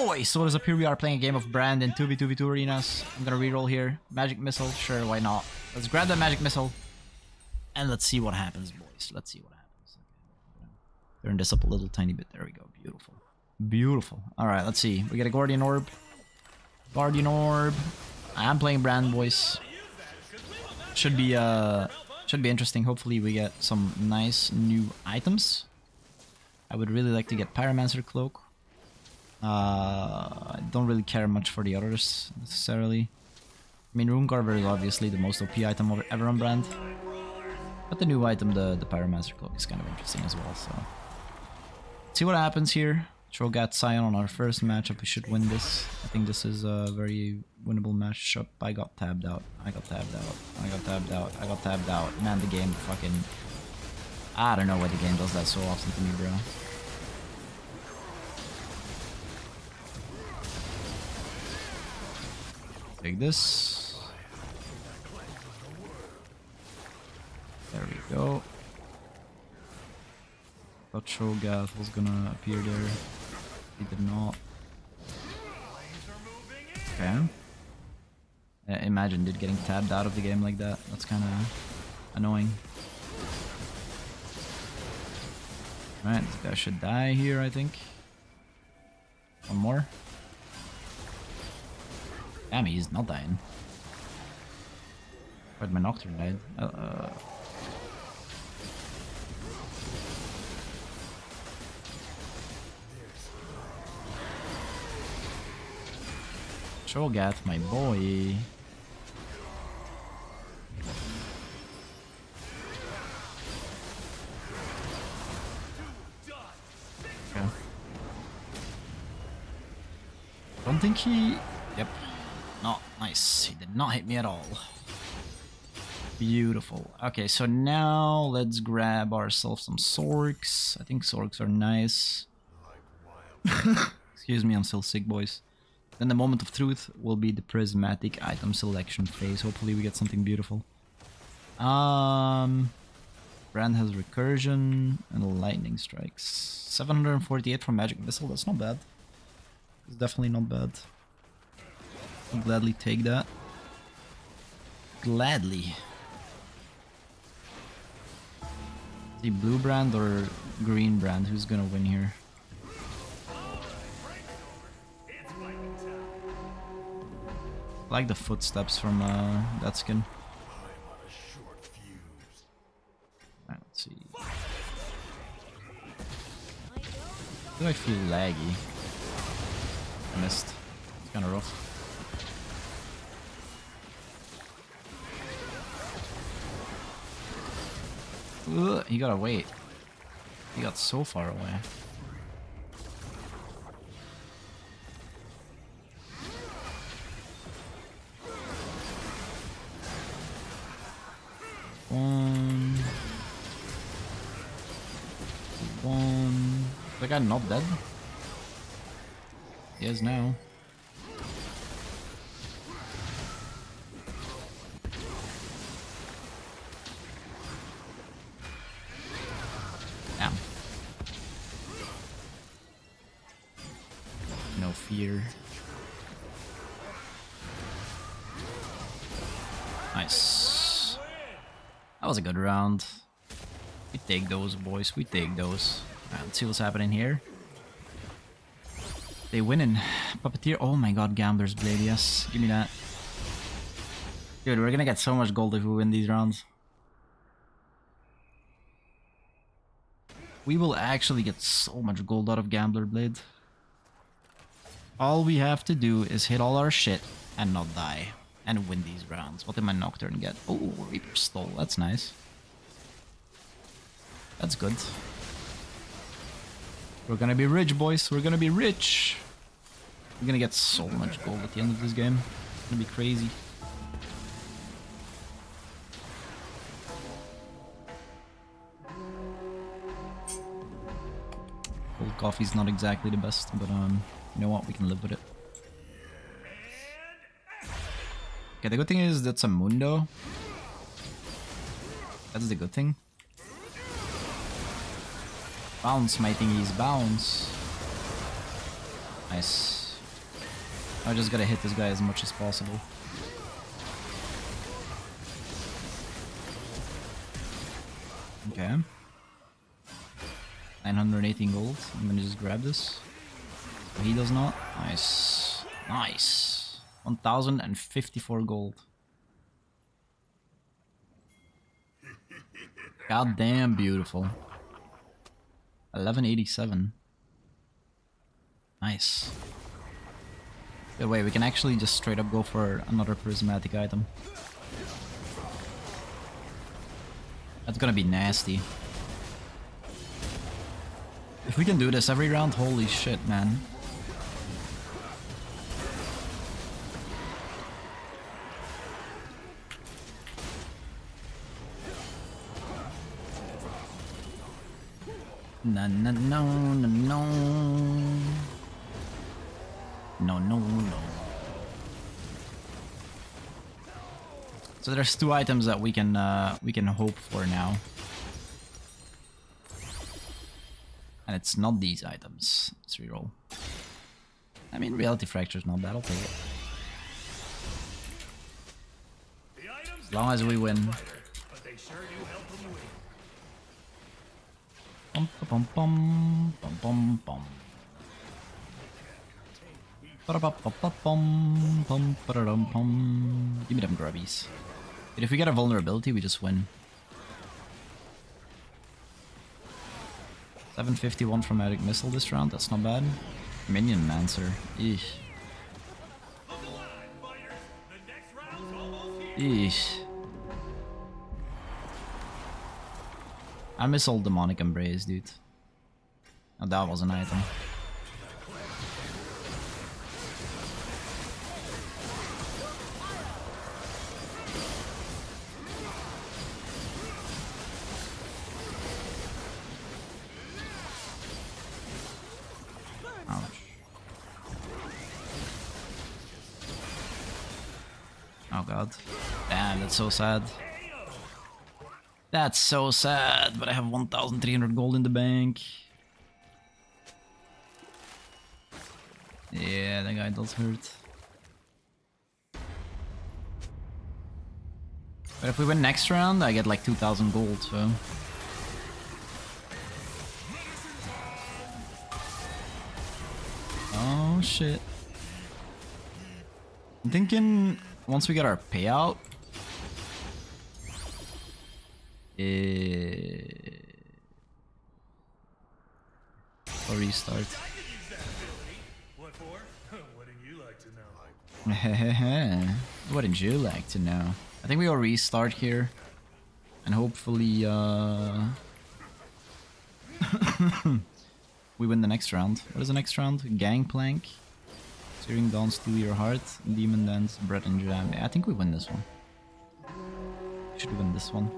boys! What is up? Here we are playing a game of Brand in 2v2v2 arenas. I'm gonna reroll here. Magic Missile? Sure, why not? Let's grab the Magic Missile. And let's see what happens, boys. Let's see what happens. Turn this up a little tiny bit. There we go. Beautiful. Beautiful. Alright, let's see. We get a Guardian Orb. Guardian Orb. I am playing Brand, boys. Should be interesting. Hopefully we get some nice new items. I would really like to get Pyromancer Cloak. I don't really care much for the others, necessarily. I mean, Runecarver is obviously the most OP item ever on Brand. But the new item, the Pyromancer Cloak, is kind of interesting as well, so... Let's see what happens here. Cho'Gath Scion on our first matchup, we should win this. I think this is a very winnable matchup. I got tabbed out, I got tabbed out, I got tabbed out, I got tabbed out. Man, the game fucking... I don't know why the game does that so often to me, bro. Take this. There we go. Thought Cho'Gath was gonna appear there. He did not. Okay. Imagine dude getting tabbed out of the game like that. That's kind of annoying. All right, this guy should die here, I think. One more. Damn, he's not dying. But my Nocturne died. Cho'Gath, my boy. Okay. Don't think he... Yep. No, nice. He did not hit me at all. Beautiful. Okay, so now let's grab ourselves some Sorcs. I think Sorcs are nice. Excuse me, I'm still sick, boys. Then the moment of truth will be the prismatic item selection phase. Hopefully we get something beautiful. Brand has recursion and lightning strikes. 748 for Magic Missile, that's not bad. It's definitely not bad. I'll gladly take that. Gladly. The blue Brand or green Brand? Who's gonna win here? I like the footsteps from that skin. Alright, let's see. Do I feel laggy? I missed. It's kinda rough. Ugh, he gotta wait. He got so far away. One. Is that guy not dead? He is now. Damn. No fear. Nice. That was a good round. We take those, boys. We take those. Alright, let's see what's happening here. They winning. Puppeteer. Oh my god, Gambler's Blade. Yes, give me that. Dude, we're gonna get so much gold if we win these rounds. We will actually get so much gold out of Gambler's Blade. All we have to do is hit all our shit and not die. And win these rounds. What did my Nocturne get? Oh, Reaper's Toll. That's nice. That's good. We're gonna be rich, boys. We're gonna be rich. We're gonna get so much gold at the end of this game. It's gonna be crazy. Cold coffee's not exactly the best, but you know what? We can live with it. Okay, the good thing is that's a Mundo. That's the good thing. Bounce, my thingies, bounce. Nice. I just gotta hit this guy as much as possible. Okay. 918 gold. I'm gonna just grab this. He does not. Nice. Nice. 1054 gold. God damn beautiful. 1187. Nice. Good way, we can actually just straight up go for another prismatic item. That's gonna be nasty. If we can do this every round, holy shit, man. No, no, no, no, no. No, no, no. So there's two items that we can hope for now. And it's not these items. Let's reroll. I mean, Reality Fracture is not bad, I'll take it. As long as we win. Bum, bum, bum, bum, bum, bum. Give me them grubbies. But if we get a vulnerability, we just win. 751 from Magic Missile this round, that's not bad. Minion Mancer. Eesh. Eesh. I miss all Demonic Embrace, dude. Oh, that was an item. Ouch. Oh god. Damn, that's so sad. That's so sad, but I have 1,300 gold in the bank. Yeah, that guy does hurt. But if we win next round, I get like 2,000 gold, so... Oh shit. I'm thinking once we get our payout... Or restart. What for? Wouldn't you like to know? Wouldn't you like to know? I think we will restart here. And hopefully we win the next round. What is the next round? Gangplank. Searing Dawn, Steal Your Heart, Demon Dance, Bread and Jam. Yeah, I think we win this one. We should win this one.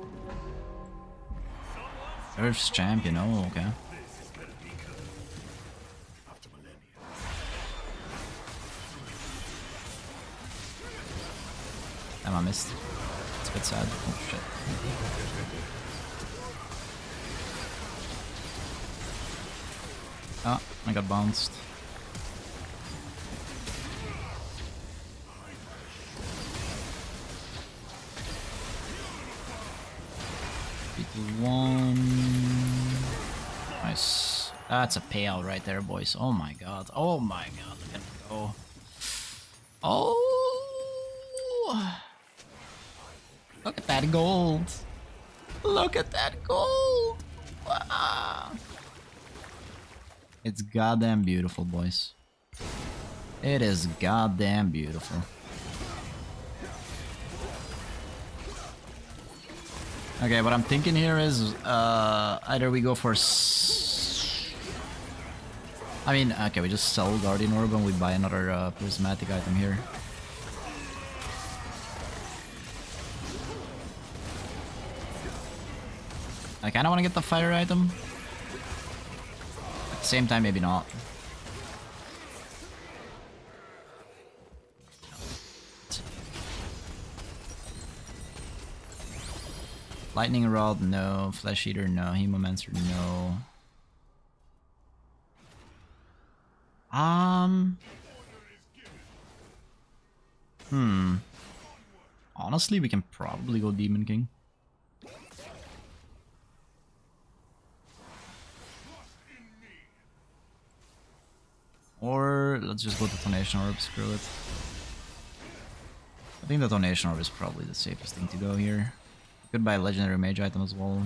Earth's champion, oh, okay. Damn, I missed. It's a bit sad. Oh, shit. Ah, I got bounced. One. Nice. That's a payout right there, boys. Oh my god. Oh my god. Look at it go. Oh. Look at that gold. Look at that gold. Wow. It's goddamn beautiful, boys. It is goddamn beautiful. Okay, what I'm thinking here is either we go for okay, we just sell Guardian Orb and we buy another prismatic item here. I kinda wanna get the fire item. At the same time, maybe not. Lightning Rod, no. Flesh Eater, no. Hemomancer, no. Honestly, we can probably go Demon King. Or let's just go Detonation Orb, screw it. I think Detonation Orb is probably the safest thing to go here. We could buy a Legendary Mage item as well.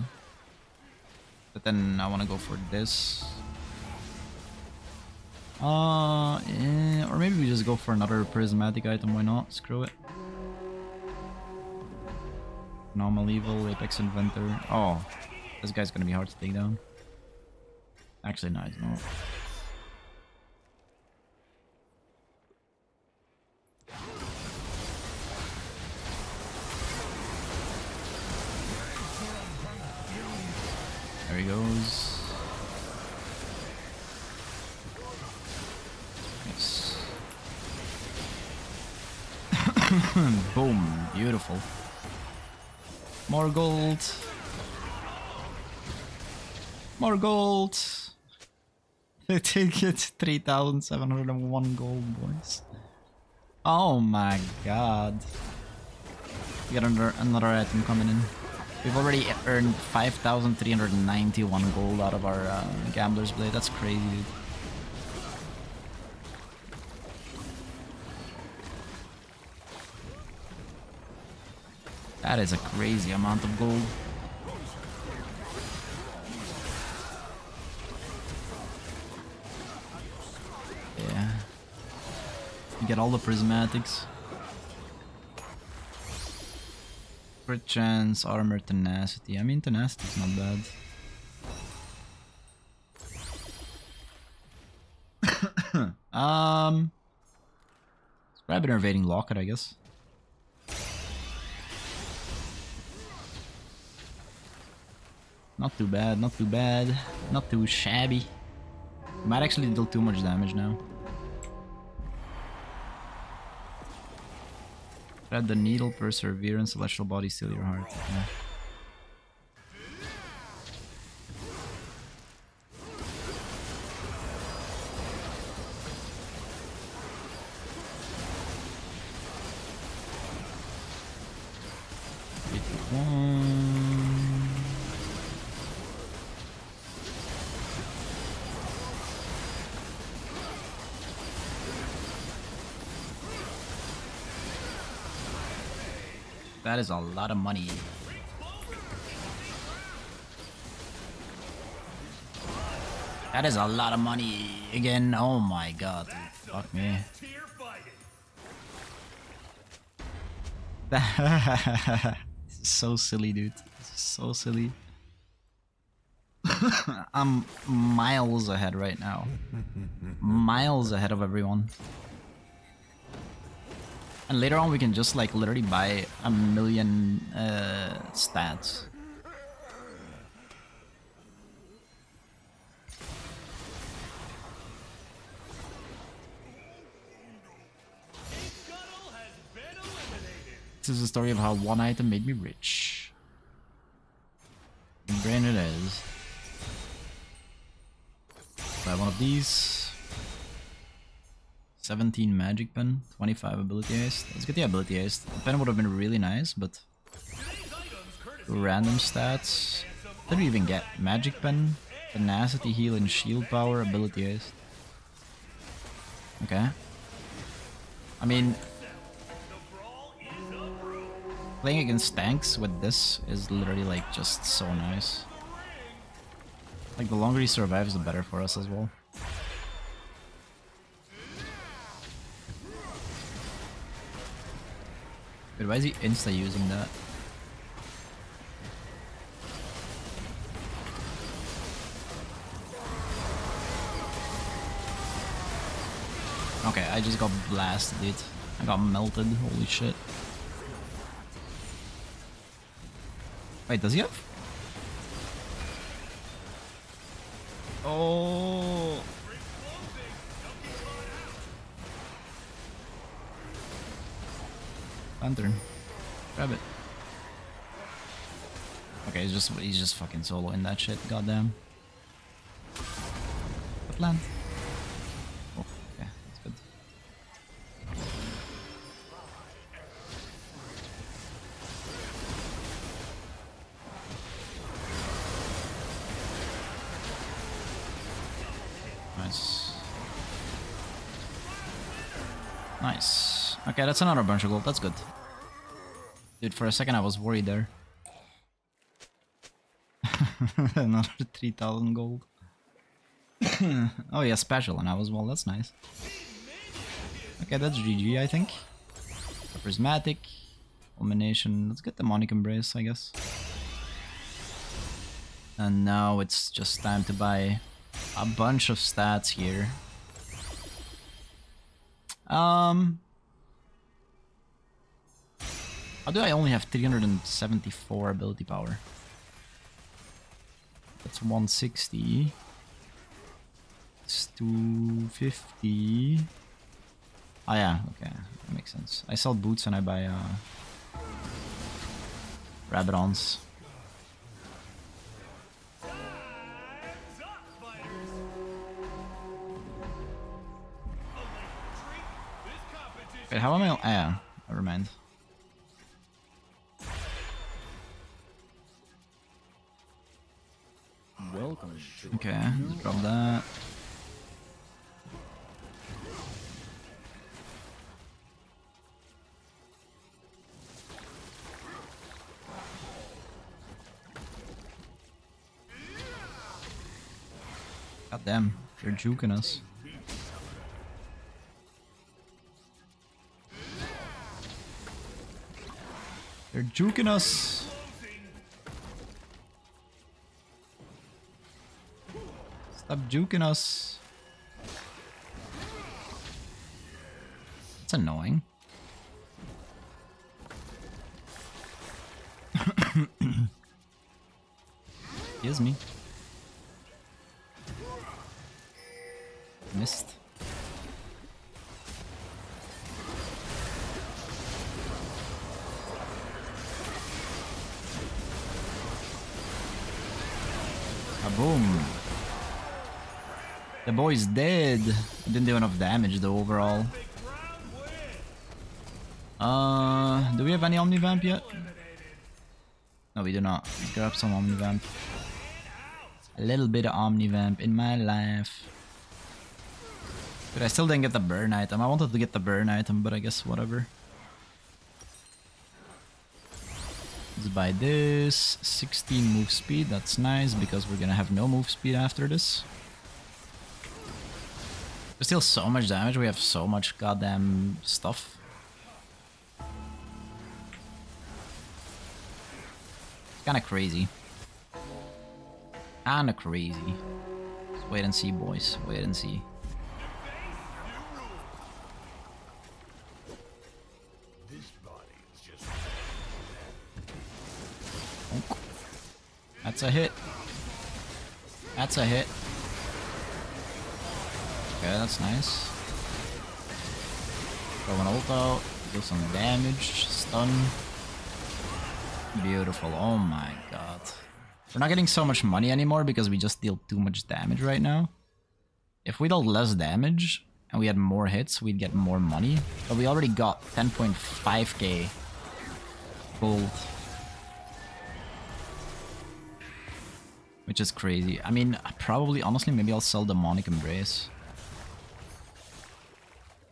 But then I want to go for this. Yeah, or maybe we just go for another Prismatic item, why not? Screw it. Normal Evil, Apex Inventor. Oh, this guy's gonna be hard to take down. Actually, no, he's not. There he goes. Nice. Boom, beautiful. More gold. More gold. They take it. 3,701 gold, boys. Oh my god. We got another item coming in. We've already earned 5,391 gold out of our Gambler's Blade. That's crazy, dude. That is a crazy amount of gold. Yeah. You get all the prismatics. Crit chance, armor, tenacity. I mean, tenacity is not bad. Let's grab an Evading Locket, I guess. Not too bad, not too bad, not too shabby. We might actually deal too much damage now. Thread the Needle, Perseverance, Celestial Body, Steal Your Heart. Yeah. That is a lot of money. That is a lot of money again. Oh my god, dude. Fuck me. This is so silly, dude. This is so silly. I'm miles ahead right now. Miles ahead of everyone. And later on we can just like literally buy a million stats. This is a story of how one item made me rich. And Brand it is. Buy one of these. 17 magic pen, 25 ability haste. Let's get the ability haste. The pen would have been really nice, but random stats. What did we even get? Magic pen, tenacity, heal, and shield power, ability haste. Okay. I mean, playing against tanks with this is literally like just so nice. Like the longer he survives, the better for us as well. Wait, why is he insta using that? Okay, I just got blasted, dude. I got melted, holy shit. Wait, does he have? Oh. Lantern. Grab it. Okay, he's just fucking soloing that shit, goddamn. The plant. Oh, okay, that's good. Nice. Okay, that's another bunch of gold. That's good. Dude, for a second I was worried there. Another 3,000 gold. Oh yeah, special and I was well, that's nice. Okay, that's GG, I think. Prismatic. Illumination. Let's get Demonic Embrace, I guess. And now it's just time to buy a bunch of stats here. How do I only have 374 ability power? That's 160. It's 250. Ah yeah, okay, that makes sense. I sell boots and I buy Rabadons. Wait, how am I? Ah, yeah, never mind. Welcome. Okay, let's drop that. God damn, they're juking us. They're juking us. Stop juking us. That's annoying. Excuse me. Missed. Kaboom. The boy's dead. Didn't do enough damage though overall. Do we have any Omnivamp yet? No, we do not. Let's grab some Omnivamp. A little bit of Omnivamp in my life. But I still didn't get the burn item. I wanted to get the burn item, but I guess whatever. Let's buy this. 16 move speed. That's nice because we're gonna have no move speed after this. There's still so much damage. We have so much goddamn stuff. It's kinda crazy. Kinda crazy. Just wait and see, boys. Wait and see. That's a hit. That's a hit. Okay, that's nice. Throw an ult out, do some damage, stun. Beautiful, oh my god. We're not getting so much money anymore because we just deal too much damage right now. If we dealt less damage and we had more hits, we'd get more money. But we already got 10.5k gold. Which is crazy. I mean, probably, honestly, maybe I'll sell Demonic Embrace.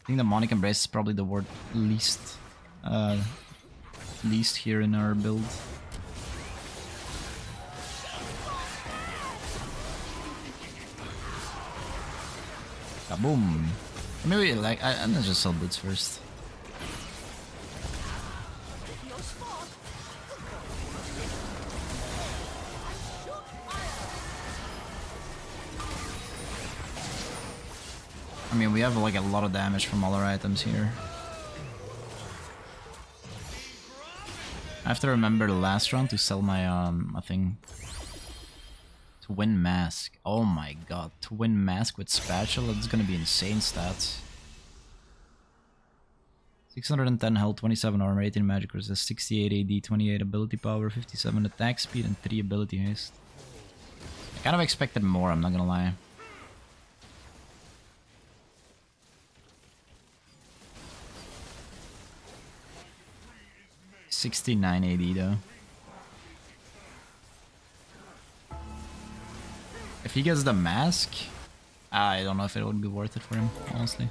I think Demonic Embrace is probably the word least here in our build. Kaboom! Maybe, like, I'm gonna just sell boots first. I mean, we have like a lot of damage from all our items here. I have to remember the last round to sell my my thing. Twin Mask. Oh my god, Twin Mask with Spatula, that's gonna be insane stats. 610 health, 27 armor, 18 magic resist, 68 AD, 28 ability power, 57 attack speed, and 3 ability haste. I kind of expected more, I'm not gonna lie. $69.80 though. If he gets the mask, I don't know if it would be worth it for him, honestly.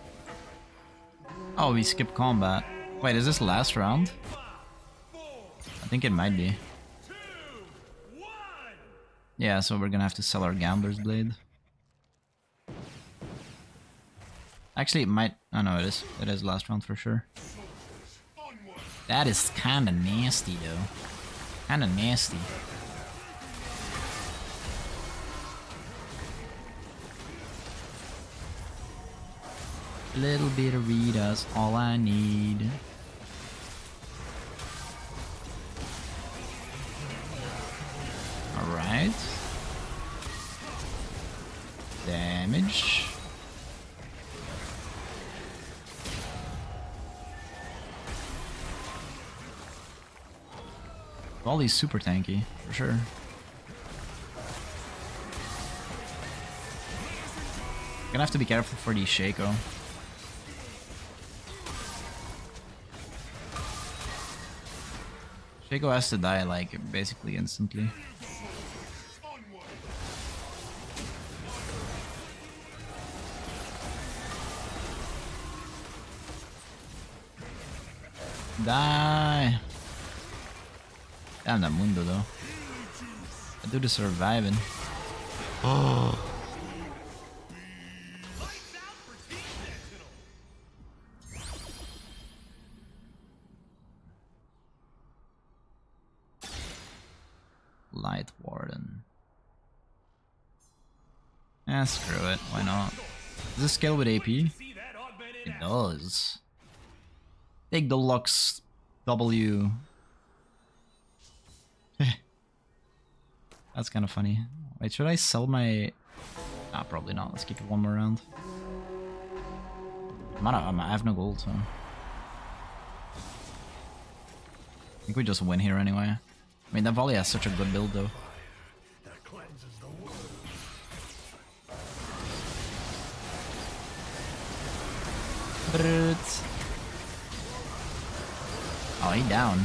Oh, we skip combat. Wait, is this last round? I think it might be. Yeah, so we're gonna have to sell our Gambler's Blade. Actually, it might... Oh no, it is. It is last round for sure. That is kinda nasty, though. Kinda nasty. A little bit of Rita's all I need. Alright. Damage. Volley's super tanky, for sure. Gonna have to be careful for the Shaco. Shaco has to die, like, basically instantly. Die! Damn that Mundo, though. I do the surviving. Oh! Light Warden. Ah, screw it. Why not? Does this scale with AP? It does. Take the Lux W. That's kind of funny. Wait, should I sell my... Nah, probably not. Let's keep it one more round. I'm out of, I have no gold, so... I think we just win here anyway. I mean, that Volley has such a good build, though. Brrrt. Oh, he down.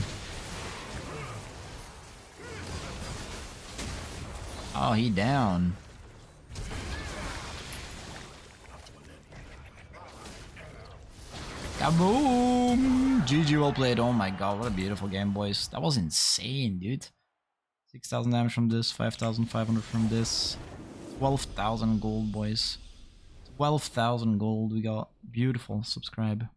Oh, he down. Kaboom! GG, well played. Oh my god, what a beautiful game, boys. That was insane, dude. 6,000 damage from this, 5,500 from this. 12,000 gold, boys. 12,000 gold we got. Beautiful. Subscribe.